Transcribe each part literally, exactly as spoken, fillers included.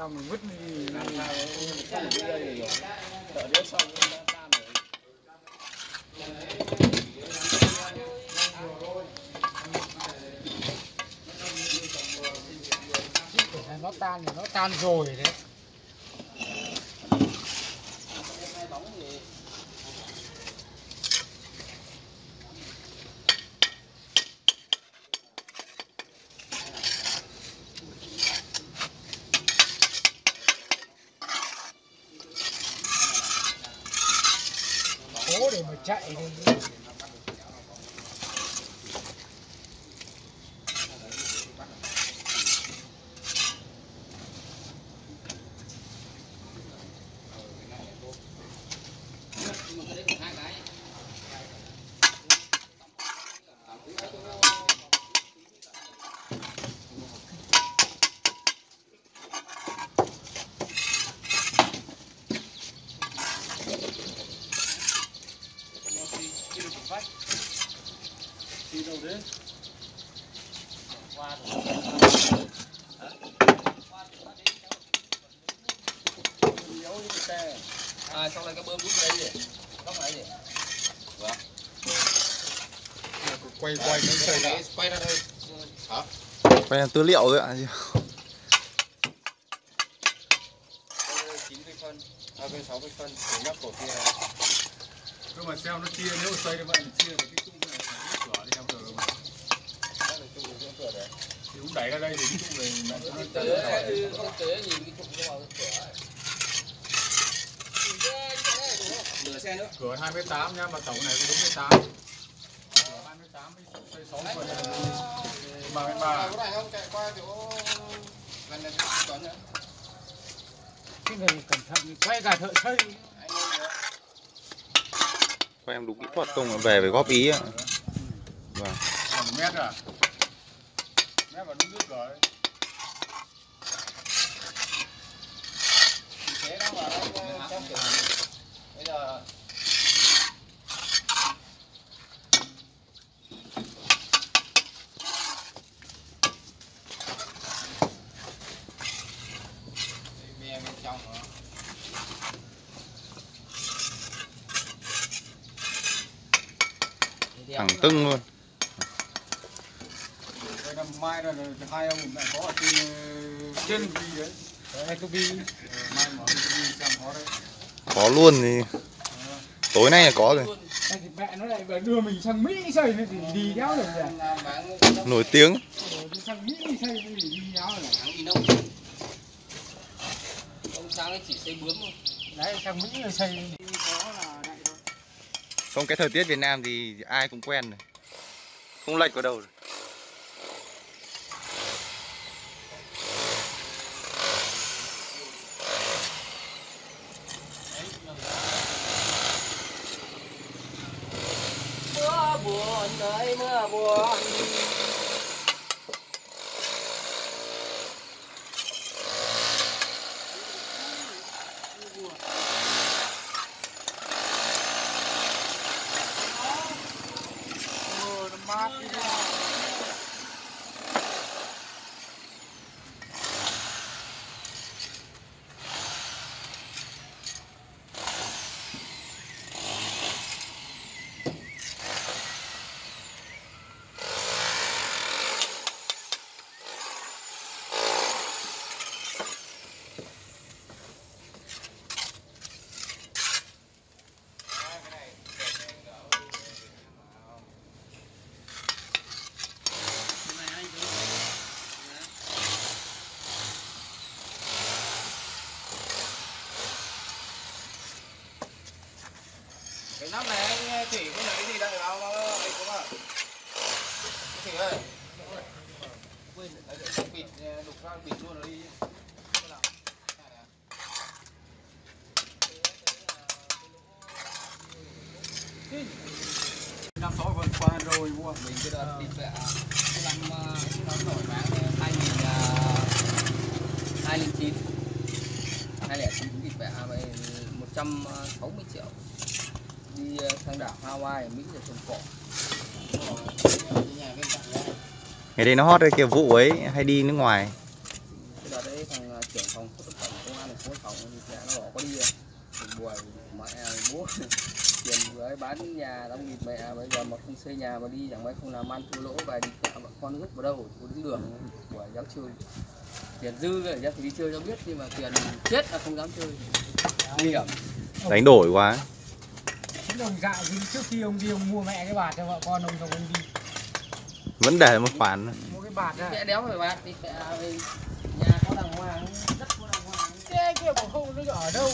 xong rồi vứt đi làm sao đi đây rồi đợi đứa xong nó tan thì nó tan rồi đấy. Cố để mà chạy đi. Đi đâu đấy? Qua rồi. À, sau này cái bơm rút đây gì? Không phải gì? Vâng. Quay quay cái sợi này, quay ra thôi. Hả? Quay là tư liệu thôi ạ. chín mươi phân, à, sáu mươi phân, để nắp cổ kia. Cứ mà xem nó chia, nếu mà xây thì vậy chia được cái chung này. Thì cũng đẩy ra đây thì cái chung này nó không tế nhìn cái chung nó vào cửa. Nửa xe nữa. Cửa hai mươi tám nha, mà tổng này có bốn mươi tám. Cửa hai mươi tám với sáu mươi. Mà bên bà. Cái này không chạy qua chỗ gần này Tuấn nữa. Cái này cẩn thận quay cả thợ xây. Quay em đúng kỹ thuật không về phải góp ý ạ. Vâng. một mét à. Mét vào đúng nước rồi. Thế đó mà nó trong kiểu bây giờ mẹ bên trong rồi. Thẳng tưng luôn. Mai là hai ông cũng đã có ở trên trên bi đấy, hai cái bi, mai mở bi xem có đấy. Có luôn thì à. Tối nay là có rồi. Thì mẹ nó lại đưa mình sang Mỹ xây thì đi đéo được rồi. Nổi tiếng. Sang Mỹ xây thì đi đéo rồi. Ông sáng ấy chỉ xây bướm thôi. Đấy sang Mỹ là xây. Không cái thời tiết Việt Nam thì ai cũng quen rồi, không lệch vào đâu rồi. Đấy, mưa buồn. Cái nắp này anh Thủy không lấy gì đậy vào nó bịt đúng không? Thủy ơi, quên bịt đục ra bịt luôn rồi đi. Năm sáu vừa qua rồi mua mình cái đợt bịt sẽ làm nó nổi bán hai nghìn hai nghìn chín hai lẻ chín bịt vẽ vậy một trăm sáu mươi triệu. Đi sang đảo Hawaii, Mỹ để trồng cỏ. Ngày đây nó hot đấy, kia vụ ấy hay đi nước ngoài. Cái đợt đấy thằng trưởng phòng có đi buồn mẹ bố tiền với bán nhà đóng nghịt mẹ, bây giờ mà không xây nhà mà đi chẳng mấy không làm ăn thua lỗ và đi cả bọn con rất vào đâu đứng đường buổi dám chơi. Tiền dư rồi dám đi chơi cho biết, nhưng mà tiền chết là không dám chơi, nguy hiểm đánh đổi quá. Ông dạo trước khi ông đi ông mua mẹ cái bạt cho vợ con ông, ông đi vẫn để một khoản mua cái bạt ra. Mẹ đéo phải bạt thì mẹ nhà có đàng hoàng, đất có đàng hoàng. Cái kia bảo không nó ở đâu.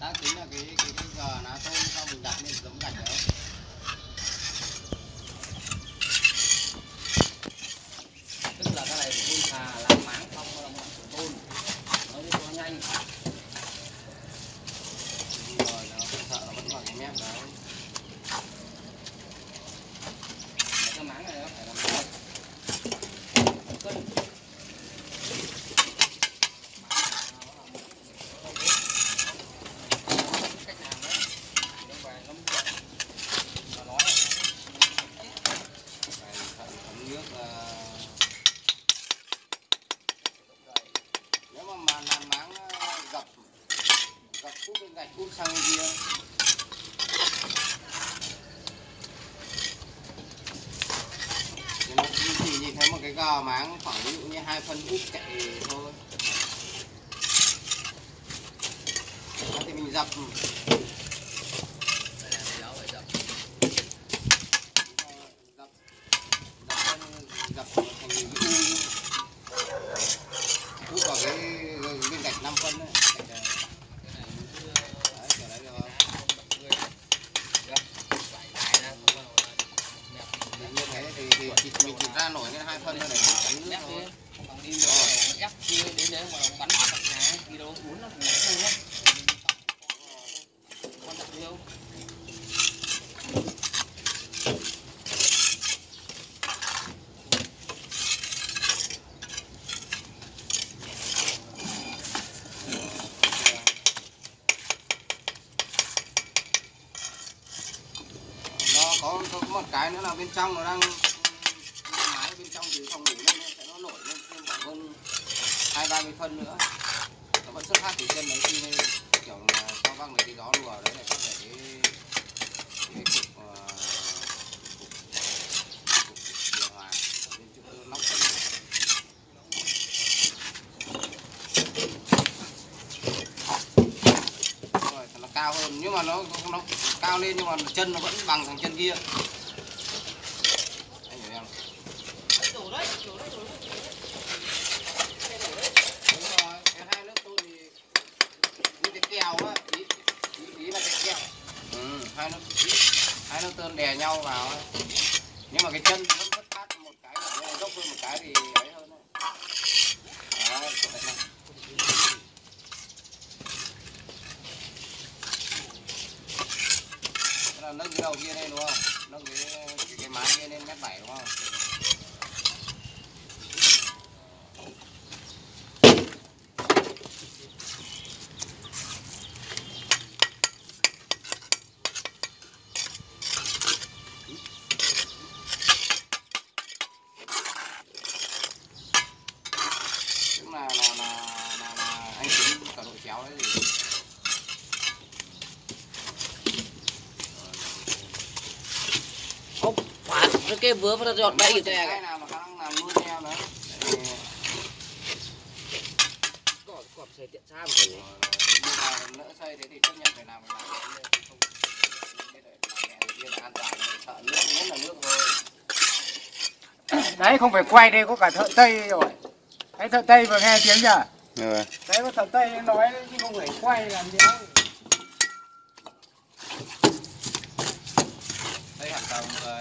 Đó chính là cái cái bây giờ nó tôi cho mình đặt nên giống gạch đấy. Tức là cái này của tôi thà làm máng không có đồng bằng của tôi. Nó đi có nhanh. Rồi nó không sợ nó vẫn còn cái mép đấy. Cái máng này nó phải làm sao? Cân. Gò máng khoảng ví dụ như hai phân úp chạy thôi. Đó thì mình dập. Dập dập thành những cái u. Úp vào cái viên gạch năm phân đấy. Nổi lên hai phân này bắn nước thôi. Đi rồi, ép kia đến đấy mà bắn bắn cá đi đâu uốn nó không lắm. Con đặt đi đâu? Nó có, có một cái nữa là bên trong nó đang hai ba mươi phân nữa. Nó vẫn xuất phát từ chân đấy, khi kiểu sau văng này cái gió lùa đấy lại có thể cái cái cục uh, cục điều hòa bên chỗ nóc phần rồi nó cao hơn, nhưng mà nó nó cao lên nhưng mà chân nó vẫn bằng thằng chân kia. Anh hiểu em? Đủ đấy, đủ đấy, đủ đấy. Hai nó hai nó tơn đè nhau vào, nhưng mà cái chân nó vẫn phát một cái là dốc hơn một cái thì ấy hơn đấy. Đấy, thế là nâng cái đầu kia lên đúng không? Nâng cái cái, cái mái kia lên mét bảy đúng không? Cái vứa nó dọn bẫy cái tè cái nào mà đang làm nuôi heo đấy. Cỏ cọp xây tiện xa một cái. Lỡ xây thế thì tất nhiên phải làm cái không. Biết rồi, mẹ kia là an toàn, sợ nước nhất là nước thôi. Đấy không phải quay đây có cả thợ Tây rồi. Cái thợ Tây vừa nghe tiếng chưa? Rồi. Đấy có thợ Tây nói chứ không phải quay làm gì đâu. Đây hẳn tầm rồi.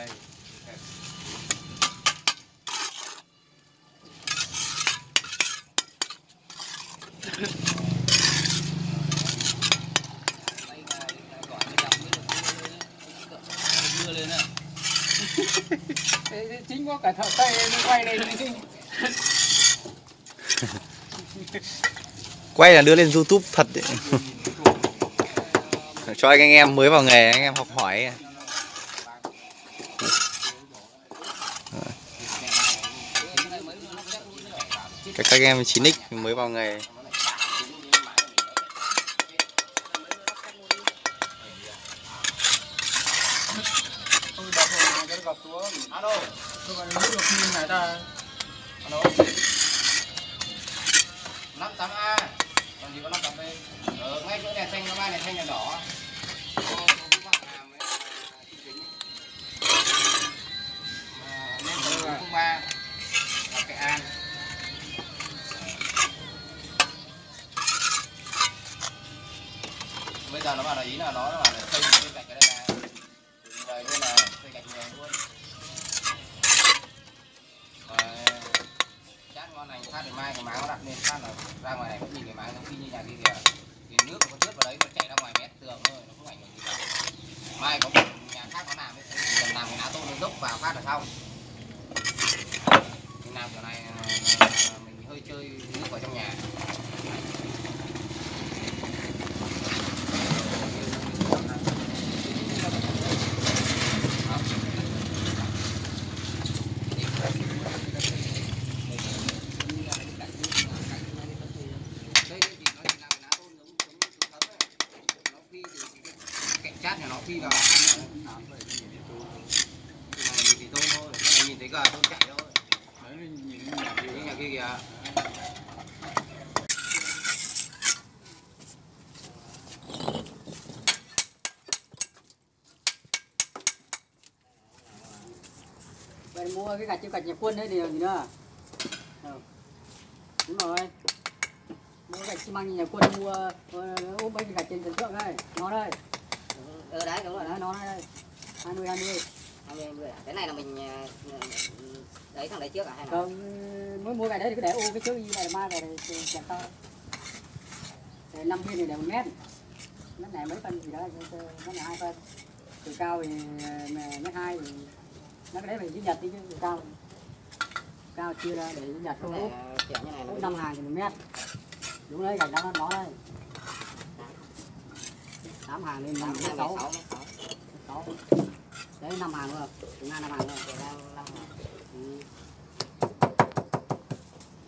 Chính có cả thợ Tây nó quay lên. Quay là đưa lên YouTube thật đấy. Cho anh em mới vào nghề anh em học hỏi. Các anh em chín x mới vào nghề Alo. Tôi còn nước được phim này ta. Alo. năm tám A. Còn gì có năm tám B. Ở ngay chỗ nhà xanh nó mai này xanh nhà đỏ. Ba là cái an bây giờ nó bảo là ý là nó là xây bên cạnh cái này là luôn là xây cạnh nhà luôn và chát ngon này phát được mai cái máng nó đặt lên phát là ra ngoài này cũng nhìn cái máng nó khi như nhà kia kìa thì nước nó rớt vào đấy nó chạy ra ngoài mét tường thôi nó không ảnh hưởng gì cả. Mai có một nhà khác nó làm cần làm cái lá tô nó dốc vào phát là xong. Làm chỗ này mình hơi chơi nước vào trong nhà. Đây thì nó chỉ làm cái lá tôn giống giống nó phi thì cạnh chát nhà nó phi vào. Thì tôi thôi, nhìn thấy gà tôi chạy thôi. Nhìn nhà kia kìa. Bạn mua cái gạch chim cạch nhà Quân đấy thì gì nữa à? Đúng rồi. Mua gạch xi măng nhà Quân mua ốp mấy cái gạch trên sân thượng đây, nó đây. Ờ đấy đúng rồi đấy, nó đây. hai mươi hai mươi. Cái này là mình lấy thằng đấy trước à hay không? Mới mua cái đấy thì cứ để ô cái trước như này mai về chặt to. Để năm viên thì để một mét. Mét này mấy phân gì đó, mét này hai phân. Từ cao thì mét hai thì nó cái đấy mình chỉ nhặt đi chứ từ cao. Cao chia ra để nhặt không úp. Úp năm hàng thì một mét. Đúng đấy, gạch đó nó đây. Tám hàng lên năm mét sáu. Sáu. Đấy năm hàng rồi, chúng ta năm hàng rồi, ra năm hàng. Ừ.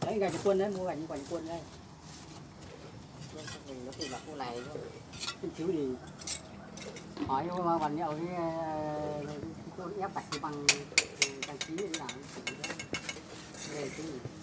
Đấy gạch Quân đấy, mua gạch của Quân đây. Mình nó tìm vào khu này thôi. Chút xíu thì hỏi nhưng mà còn nhậu cái cô ép gạch bằng trang trí làm. Đây cái gì?